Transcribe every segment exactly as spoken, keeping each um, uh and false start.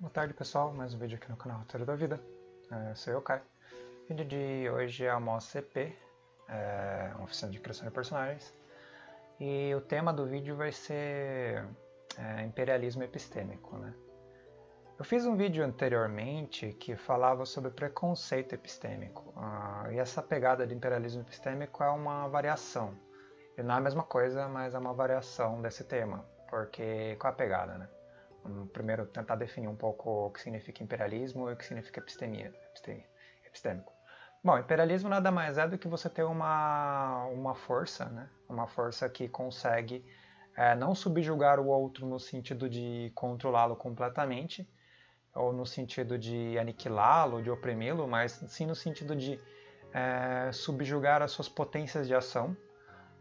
Boa tarde pessoal, mais um vídeo aqui no canal Roteiro da Vida, é, sou eu, Kai. O vídeo de hoje é uma O C P, é, uma oficina de criação de personagens, e o tema do vídeo vai ser é, imperialismo epistêmico, né? Eu fiz um vídeo anteriormente que falava sobre preconceito epistêmico, uh, e essa pegada de imperialismo epistêmico é uma variação, e não é a mesma coisa, mas é uma variação desse tema, porque qual é a pegada, né? Primeiro, tentar definir um pouco o que significa imperialismo e o que significa epistemia, epistemia, epistêmico. Bom, imperialismo nada mais é do que você ter uma, uma força, né? Uma força que consegue é, não subjugar o outro no sentido de controlá-lo completamente, ou no sentido de aniquilá-lo, de oprimi-lo, mas sim no sentido de é, subjugar as suas potências de ação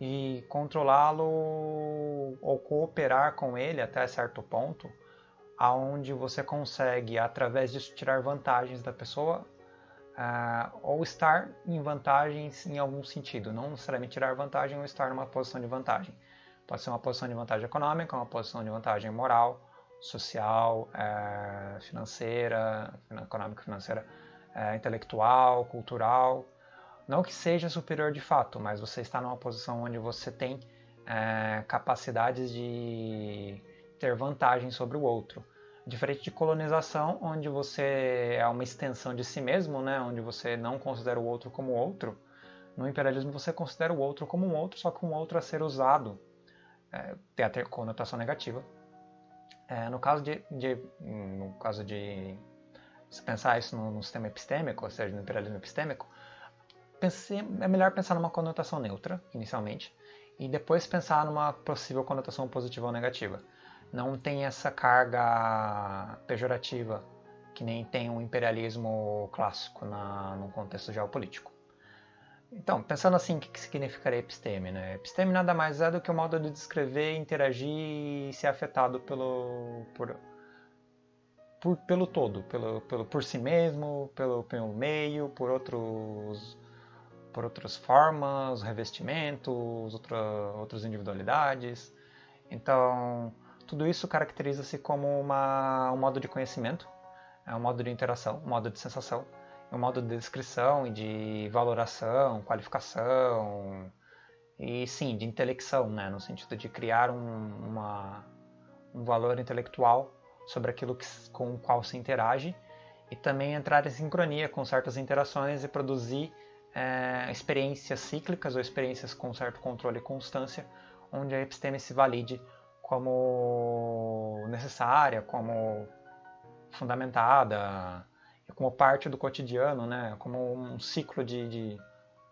e controlá-lo ou cooperar com ele até certo ponto, aonde você consegue, através disso, tirar vantagens da pessoa uh, ou estar em vantagens em algum sentido. Não necessariamente tirar vantagem ou estar numa posição de vantagem. Pode ser uma posição de vantagem econômica, uma posição de vantagem moral, social, uh, financeira, econômica, financeira, uh, intelectual, cultural. Não que seja superior de fato, mas você está numa posição onde você tem uh, capacidades de ter vantagem sobre o outro. Diferente de colonização, onde você é uma extensão de si mesmo, né? Onde você não considera o outro como outro, no imperialismo você considera o outro como um outro, só que um outro a ser usado, é, tem até conotação negativa. É, no caso de, de, no caso de se pensar isso no, no sistema epistêmico, ou seja, no imperialismo epistêmico, pensei, é melhor pensar numa conotação neutra, inicialmente, e depois pensar numa possível conotação positiva ou negativa. Não tem essa carga pejorativa que nem tem o imperialismo clássico na, no contexto geopolítico. Então, pensando assim, o que significaria episteme, né? Episteme nada mais é do que o modo de descrever, interagir e ser afetado pelo, por, por, pelo todo, pelo, pelo, por si mesmo, pelo, pelo meio, por outros, por outras formas, revestimentos, outra, outras individualidades. Então, tudo isso caracteriza-se como uma, um modo de conhecimento, um modo de interação, um modo de sensação, um modo de descrição e de valoração, qualificação e, sim, de intelecção, né? No sentido de criar um, uma, um valor intelectual sobre aquilo que, com o qual se interage e também entrar em sincronia com certas interações e produzir é, experiências cíclicas ou experiências com certo controle e constância, onde a episteme se valide como necessária, como fundamentada, como parte do cotidiano, né? Como um ciclo de, de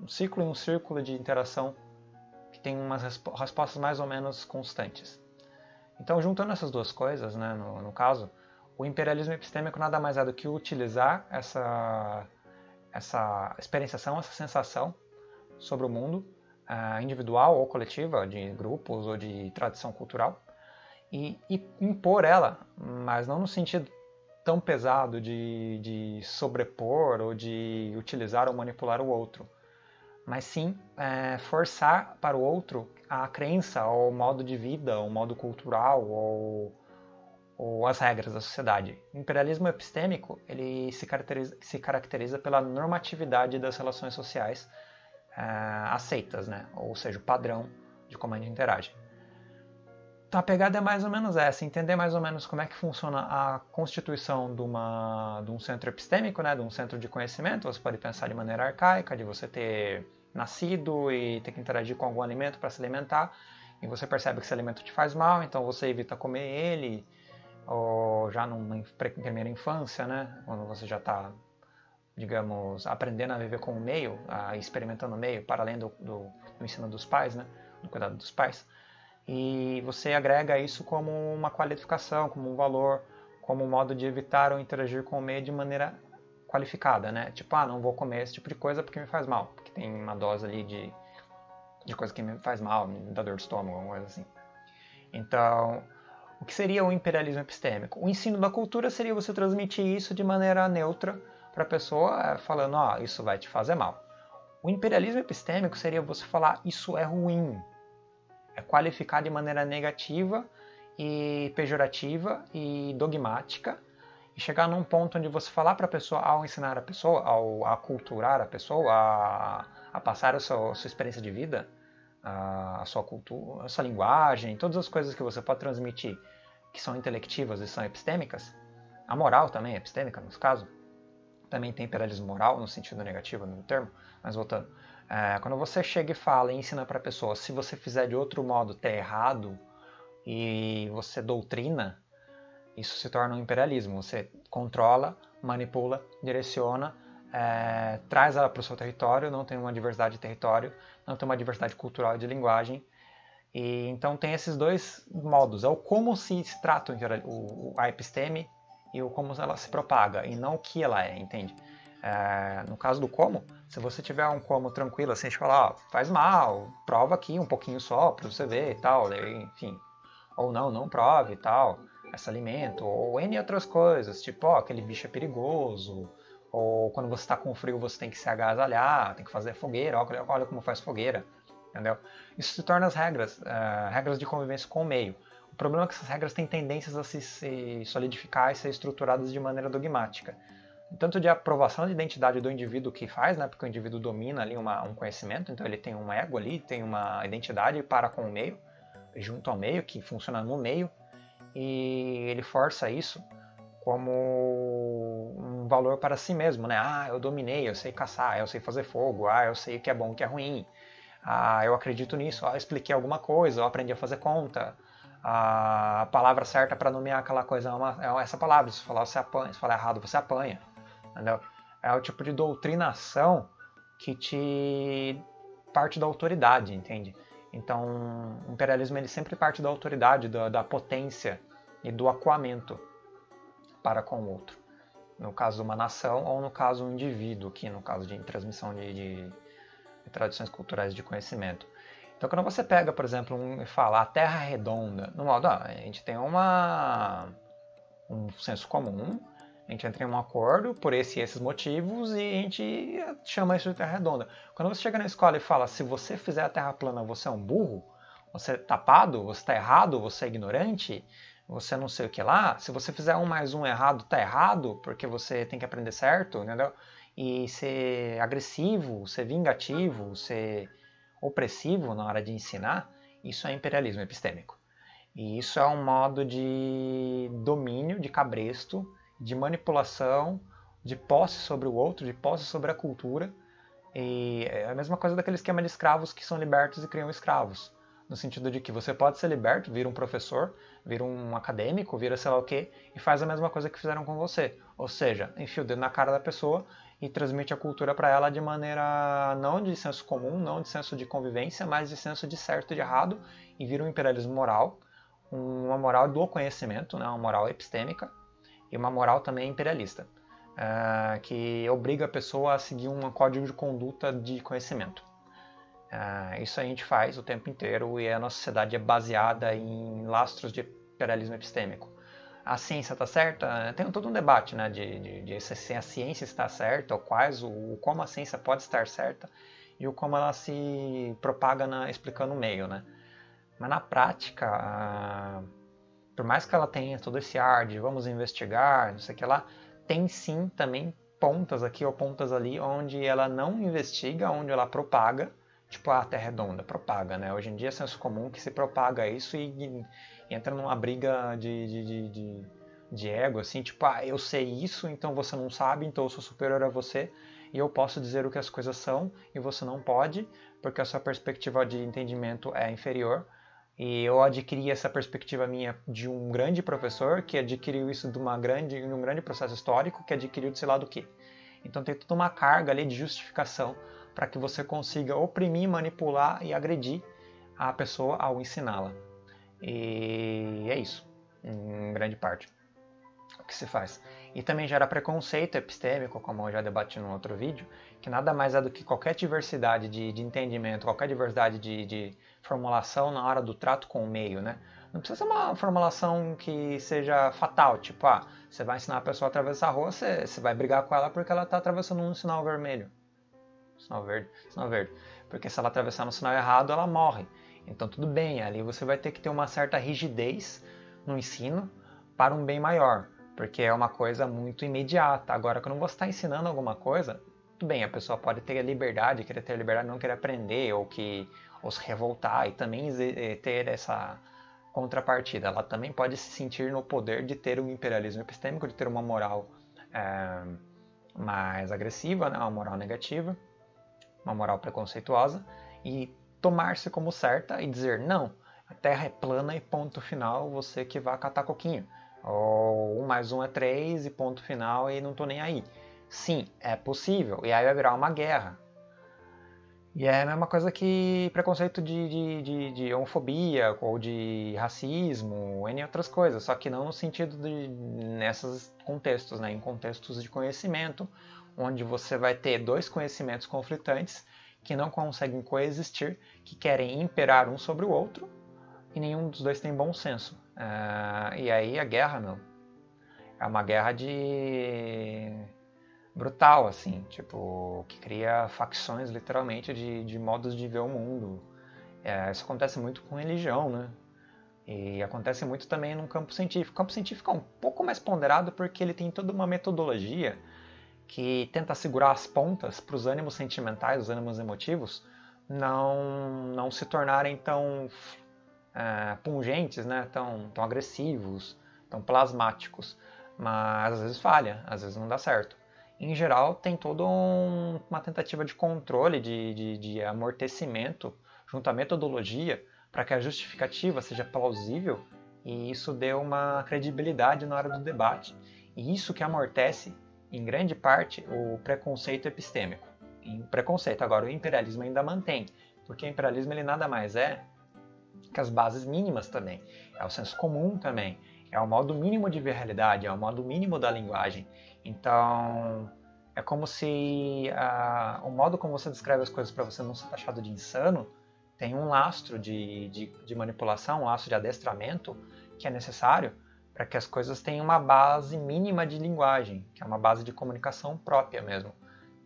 um ciclo e um círculo de interação que tem umas resp respostas mais ou menos constantes. Então, juntando essas duas coisas, né? No, no caso, o imperialismo epistêmico nada mais é do que utilizar essa essa experienciação, essa sensação sobre o mundo uh, individual ou coletiva, de grupos ou de tradição cultural. E, e impor ela, mas não no sentido tão pesado de, de sobrepor ou de utilizar ou manipular o outro, mas sim é, forçar para o outro a crença ou o modo de vida, o modo cultural ou, ou as regras da sociedade. O imperialismo epistêmico ele se caracteriza, se caracteriza pela normatividade das relações sociais é, aceitas, né? Ou seja, o padrão de como a gente interage. Então a pegada é mais ou menos essa, entender mais ou menos como é que funciona a constituição de, uma, de um centro epistêmico, né, de um centro de conhecimento. Você pode pensar de maneira arcaica, de você ter nascido e ter que interagir com algum alimento para se alimentar, e você percebe que esse alimento te faz mal, então você evita comer ele, ou já numa primeira infância, né, quando você já está, digamos, aprendendo a viver com o meio, a, experimentando o meio, para além do, do, do ensino dos pais, né, do cuidado dos pais. E você agrega isso como uma qualificação, como um valor, como um modo de evitar ou interagir com o meio de maneira qualificada, né? Tipo, ah, não vou comer esse tipo de coisa porque me faz mal, porque tem uma dose ali de, de coisa que me faz mal, me dá dor de estômago, alguma coisa assim. Então, o que seria o imperialismo epistêmico? O ensino da cultura seria você transmitir isso de maneira neutra para a pessoa, falando, ó, isso vai te fazer mal. O imperialismo epistêmico seria você falar, isso é ruim. É qualificar de maneira negativa e pejorativa e dogmática e chegar num ponto onde você falar para a pessoa, ao ensinar a pessoa, ao aculturar a pessoa, a, a passar a sua, a sua experiência de vida, a, a sua cultura, a sua linguagem, todas as coisas que você pode transmitir que são intelectivas e são epistêmicas, a moral também é epistêmica, no caso, também tem imperialismo moral no sentido negativo no termo, mas voltando, é, quando você chega e fala e ensina para a pessoa, se você fizer de outro modo, tá errado, e você doutrina, isso se torna um imperialismo. Você controla, manipula, direciona, é, traz ela para o seu território, não tem uma diversidade de território, não tem uma diversidade cultural e de linguagem. E, então tem esses dois modos, é o como se trata o, o, a episteme e o como ela se propaga, e não o que ela é, entende? É, no caso do como, se você tiver um como tranquilo, assim, a gente fala, ó, faz mal, prova aqui um pouquinho só para você ver e tal, enfim, ou não, não prove e tal, esse alimento, ou N outras coisas, tipo, ó, aquele bicho é perigoso, ou quando você está com frio você tem que se agasalhar, tem que fazer fogueira, ó, olha como faz fogueira, entendeu? Isso se torna as regras, uh, regras de convivência com o meio. O problema é que essas regras têm tendências a se, se solidificar e ser estruturadas de maneira dogmática. Tanto de aprovação de identidade do indivíduo que faz, né, porque o indivíduo domina ali uma, um conhecimento, então ele tem um ego ali, tem uma identidade para com o meio, junto ao meio, que funciona no meio, e ele força isso como um valor para si mesmo, né? Ah, eu dominei, eu sei caçar, eu sei fazer fogo, ah, eu sei o que é bom, o que é ruim, ah, eu acredito nisso, ah, eu expliquei alguma coisa, eu aprendi a fazer conta, ah, a palavra certa para nomear aquela coisa é, uma, é essa palavra, se falar, você apanha, se falar errado, você apanha, entendeu? É o tipo de doutrinação que te parte da autoridade, entende? Então, o imperialismo ele sempre parte da autoridade, da, da potência e do acuamento para com o outro. No caso de uma nação ou no caso de um indivíduo, que no caso de transmissão de, de, de tradições culturais de conhecimento. Então, quando você pega, por exemplo, um, e fala a Terra é redonda, no modo, ah, a gente tem uma, um senso comum, a gente entra em um acordo por esse e esses motivos e a gente chama isso de terra redonda. Quando você chega na escola e fala, se você fizer a terra plana, você é um burro, você é tapado, você está errado, você é ignorante, você não sei o que lá, se você fizer um mais um errado, está errado, porque você tem que aprender certo, entendeu? E ser agressivo, ser vingativo, ser opressivo na hora de ensinar, isso é imperialismo epistêmico. E isso é um modo de domínio, de cabresto, de manipulação, de posse sobre o outro, de posse sobre a cultura. E é a mesma coisa daquele esquema de escravos que são libertos e criam escravos. No sentido de que você pode ser liberto, vira um professor, vira um acadêmico, vira sei lá o quê, e faz a mesma coisa que fizeram com você. Ou seja, enfia o dedo na cara da pessoa e transmite a cultura para ela de maneira não de senso comum, não de senso de convivência, mas de senso de certo e de errado, e vira um imperialismo moral, uma moral do conhecimento, né? Uma moral epistêmica, e uma moral também imperialista, uh, que obriga a pessoa a seguir um código de conduta de conhecimento. Uh, isso a gente faz o tempo inteiro e a nossa sociedade é baseada em lastros de imperialismo epistêmico. A ciência está certa? Tem todo um debate, né, de, de, de se a ciência está certa, ou quais, o como a ciência pode estar certa e o como ela se propaga na, explicando o meio, né? Mas na prática, Uh, por mais que ela tenha todo esse ar de vamos investigar, não sei o que lá, tem sim também pontas aqui ou pontas ali onde ela não investiga, onde ela propaga, tipo a Terra redonda, propaga, né? Hoje em dia é senso comum que se propaga isso e, e entra numa briga de, de, de, de, de ego, assim, tipo, ah, eu sei isso, então você não sabe, então eu sou superior a você e eu posso dizer o que as coisas são e você não pode, porque a sua perspectiva de entendimento é inferior. E eu adquiri essa perspectiva minha de um grande professor que adquiriu isso de, uma grande, de um grande processo histórico que adquiriu de sei lá do quê. Então tem toda uma carga ali de justificação para que você consiga oprimir, manipular e agredir a pessoa ao ensiná-la. E é isso, em grande parte, o que se faz. E também gera preconceito epistêmico, como eu já debati num outro vídeo, que nada mais é do que qualquer diversidade de, de entendimento, qualquer diversidade de, de formulação na hora do trato com o meio, né? Não precisa ser uma formulação que seja fatal, tipo, ah, você vai ensinar a pessoa a atravessar a rua, você, você vai brigar com ela porque ela está atravessando um sinal vermelho. Sinal verde, sinal verde. Porque se ela atravessar no sinal errado, ela morre. Então tudo bem, ali você vai ter que ter uma certa rigidez no ensino para um bem maior. porque é uma coisa muito imediata. Agora, quando você está ensinando alguma coisa, tudo bem, a pessoa pode ter a liberdade, querer ter a liberdade, não querer aprender, ou, que, ou se revoltar, e também ter essa contrapartida. Ela também pode se sentir no poder de ter um imperialismo epistêmico, de ter uma moral é, mais agressiva, né? Uma moral negativa, uma moral preconceituosa, e tomar-se como certa e dizer, não, a Terra é plana e ponto final, você que vai catar coquinho. Ou um mais um é três e ponto final e não tô nem aí. Sim, é possível. E aí vai virar uma guerra. E é a mesma coisa que preconceito de, de, de, de homofobia ou de racismo, entre outras coisas. Só que não no sentido de nesses contextos, né? Em contextos de conhecimento, onde você vai ter dois conhecimentos conflitantes que não conseguem coexistir, que querem imperar um sobre o outro, e nenhum dos dois tem bom senso. Uh, e aí a guerra, meu, é uma guerra de... brutal, assim, tipo, que cria facções, literalmente, de, de modos de ver o mundo. É, isso acontece muito com religião, né? E acontece muito também no campo científico. O campo científico é um pouco mais ponderado porque ele tem toda uma metodologia que tenta segurar as pontas para os ânimos sentimentais, os ânimos emotivos, não, não se tornarem tão é, pungentes, né? tão, tão agressivos, tão plasmáticos. Mas às vezes falha, às vezes não dá certo. Em geral, tem toda um, uma tentativa de controle, de, de, de amortecimento, junto à metodologia, para que a justificativa seja plausível, e isso dê uma credibilidade na hora do debate. E isso que amortece, em grande parte, o preconceito epistêmico. E o preconceito, agora, o imperialismo ainda mantém, porque o imperialismo ele nada mais é que as bases mínimas também, é o senso comum também, é o modo mínimo de ver a realidade, é o modo mínimo da linguagem. Então, é como se ah, o modo como você descreve as coisas para você não ser taxado de insano tem um lastro de, de, de manipulação, um lastro de adestramento que é necessário para que as coisas tenham uma base mínima de linguagem, que é uma base de comunicação própria mesmo.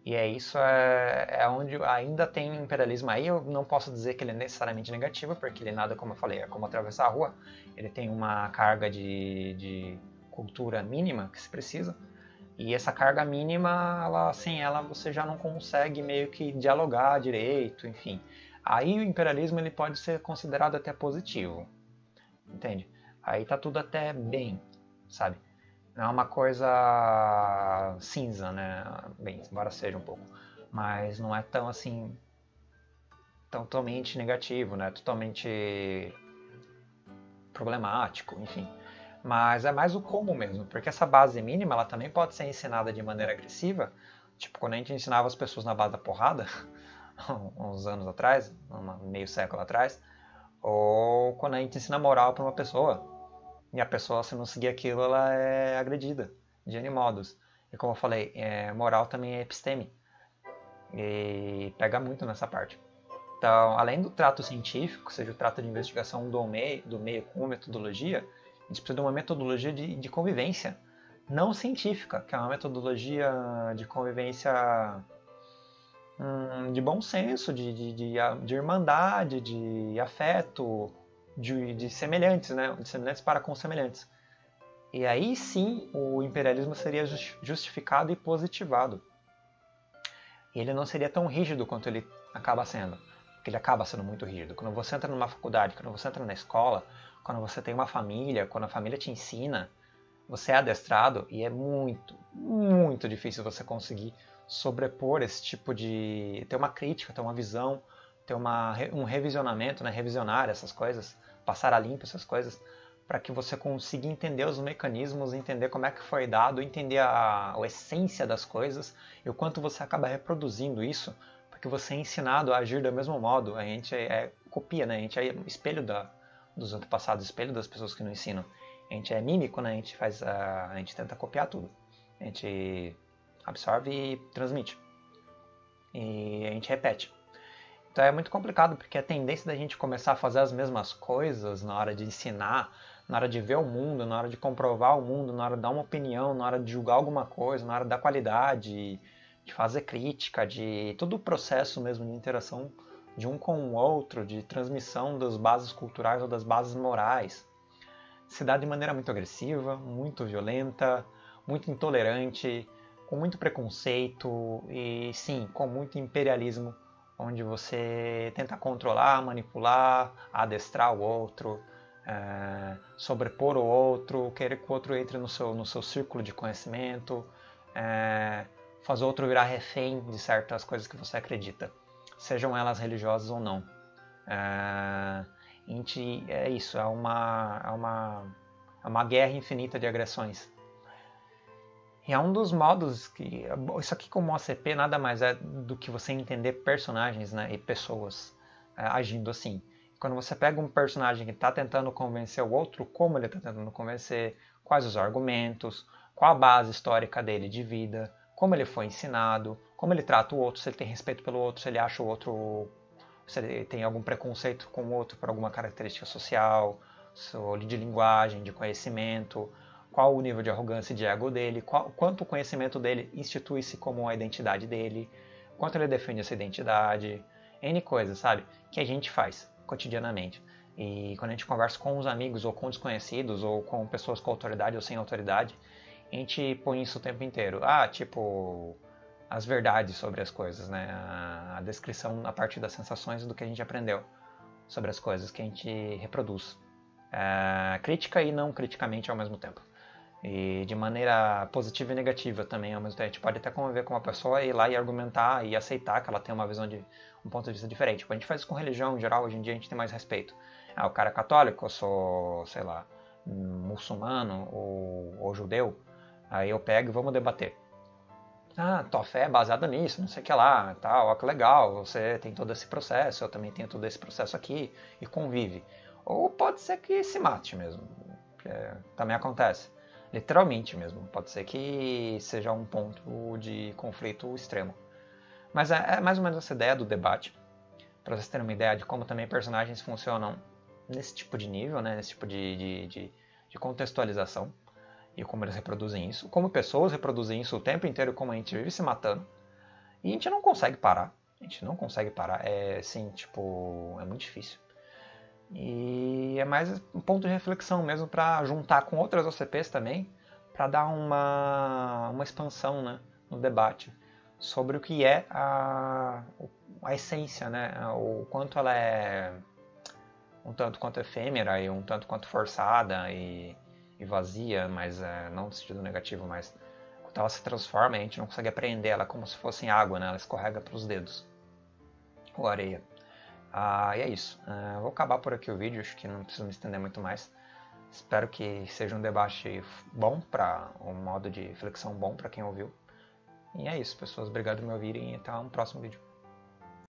E é isso é, é onde ainda tem imperialismo aí. Eu não posso dizer que ele é necessariamente negativo, porque ele nada, como eu falei, é como atravessar a rua. Ele tem uma carga de, de cultura mínima que se precisa. E essa carga mínima, ela, sem ela, você já não consegue meio que dialogar direito, enfim. Aí o imperialismo ele pode ser considerado até positivo, entende? Aí tá tudo até bem, sabe? Não é uma coisa cinza, né? Bem, embora seja um pouco. Mas não é tão, assim, tão totalmente negativo, né? Totalmente problemático, enfim. Mas é mais o como mesmo, porque essa base mínima ela também pode ser ensinada de maneira agressiva. Tipo, quando a gente ensinava as pessoas na base da porrada, uns anos atrás, meio século atrás, ou quando a gente ensina moral para uma pessoa, e a pessoa, se não seguir aquilo, ela é agredida, de N modos. E como eu falei, é, moral também é episteme, e pega muito nessa parte. Então, além do trato científico, ou seja, o trato de investigação do meio, do meio com metodologia, a gente precisa de uma metodologia de, de convivência não científica, que é uma metodologia de convivência hum, de bom senso, de, de, de, de irmandade, de afeto, de, de semelhantes, né? De semelhantes para com semelhantes. E aí sim o imperialismo seria justificado e positivado. E ele não seria tão rígido quanto ele acaba sendo, porque ele acaba sendo muito rígido. Quando você entra numa faculdade, quando você entra na escola, quando você tem uma família, quando a família te ensina, você é adestrado e é muito, muito difícil você conseguir sobrepor esse tipo de... ter uma crítica, ter uma visão, ter uma, um revisionamento, né? Revisionar essas coisas, passar a limpo essas coisas, para que você consiga entender os mecanismos, entender como é que foi dado, entender a, a essência das coisas e o quanto você acaba reproduzindo isso, porque você é ensinado a agir do mesmo modo. A gente é, é, copia, né? A gente é espelho da... dos antepassados, espelho das pessoas que não ensinam. A gente é mímico, né? A gente faz, a... a gente tenta copiar tudo. A gente absorve e transmite. E a gente repete. Então é muito complicado, porque a tendência da gente começar a fazer as mesmas coisas na hora de ensinar, na hora de ver o mundo, na hora de comprovar o mundo, na hora de dar uma opinião, na hora de julgar alguma coisa, na hora da qualidade, de fazer crítica, de todo o processo mesmo de interação de um com o outro, de transmissão das bases culturais ou das bases morais. se dá de maneira muito agressiva, muito violenta, muito intolerante, com muito preconceito e, sim, com muito imperialismo, onde você tenta controlar, manipular, adestrar o outro, é, sobrepor o outro, querer que o outro entre no seu, no seu círculo de conhecimento, é, faz o outro virar refém de certas coisas que você acredita, sejam elas religiosas ou não. É, é isso, é uma, é, uma, é uma guerra infinita de agressões. E é um dos modos que... Isso aqui como O C P nada mais é do que você entender personagens, né, e pessoas é, agindo assim. Quando você pega um personagem que está tentando convencer o outro, como ele está tentando convencer, quais os argumentos, qual a base histórica dele de vida, como ele foi ensinado, como ele trata o outro, se ele tem respeito pelo outro, se ele acha o outro... se ele tem algum preconceito com o outro por alguma característica social, de linguagem, de conhecimento... Qual o nível de arrogância e de ego dele, qual, quanto o conhecimento dele institui-se como a identidade dele, quanto ele defende essa identidade, N coisas, sabe? Que a gente faz cotidianamente. E quando a gente conversa com os amigos, ou com desconhecidos, ou com pessoas com autoridade ou sem autoridade, a gente põe isso o tempo inteiro. Ah, tipo, as verdades sobre as coisas, né? A, a descrição a partir das sensações do que a gente aprendeu sobre as coisas que a gente reproduz. É, crítica e não criticamente ao mesmo tempo. E de maneira positiva e negativa também, ao mesmo tempo. A gente pode até conviver com uma pessoa e ir lá e argumentar e aceitar que ela tem uma visão de um ponto de vista diferente. Tipo, a gente faz isso com religião em geral, hoje em dia a gente tem mais respeito. Ah, o cara é católico, eu sou, sei lá, muçulmano ou, ou judeu, aí eu pego e vamos debater. Ah, tua fé é baseada nisso, não sei o que lá, tal, ó, que legal, você tem todo esse processo, eu também tenho todo esse processo aqui, e convive. Ou pode ser que se mate mesmo, que também acontece. Literalmente mesmo, pode ser que seja um ponto de conflito extremo. Mas é, é mais ou menos essa ideia do debate, para vocês terem uma ideia de como também personagens funcionam nesse tipo de nível, né? Nesse tipo de, de, de, de contextualização, e como eles reproduzem isso, como pessoas reproduzem isso o tempo inteiro, como a gente vive se matando, e a gente não consegue parar, a gente não consegue parar, é assim, tipo, é muito difícil. E é mais um ponto de reflexão mesmo para juntar com outras O C Ps também, para dar uma, uma expansão, né, no debate sobre o que é a, a essência, né, o quanto ela é um tanto quanto efêmera e um tanto quanto forçada e, e vazia, mas é, não no sentido negativo, mas quando ela se transforma a gente não consegue apreender ela como se fosse água, né, ela escorrega para os dedos ou areia. Ah, e é isso. Uh, vou acabar por aqui o vídeo, acho que não preciso me estender muito mais. Espero que seja um debate bom, para um modo de reflexão bom para quem ouviu. E é isso, pessoas. Obrigado por me ouvirem e até um próximo vídeo.